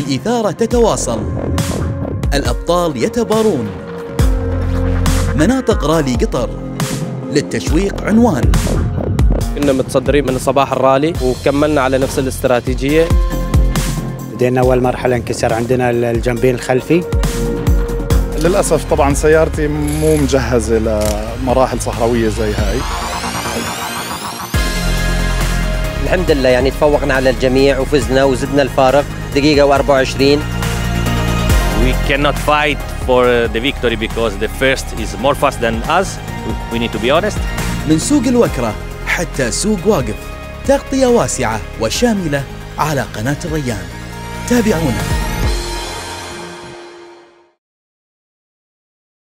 الإثارة تتواصل، الأبطال يتبارون، مناطق رالي قطر للتشويق عنوان. كنا متصدرين من صباح الرالي وكملنا على نفس الاستراتيجية. بدينا أول مرحلة انكسر عندنا الجنبين الخلفي. للأسف طبعا سيارتي مو مجهزة لمراحل صحراوية زي هاي. الحمد لله يعني تفوقنا على الجميع وفزنا وزدنا الفارق دقيقة و24. We cannot fight for the victory because the first is more fast than us. We need to be honest. من سوق الوكرة حتى سوق واقف، تغطية واسعة وشاملة على قناة الريان. تابعونا.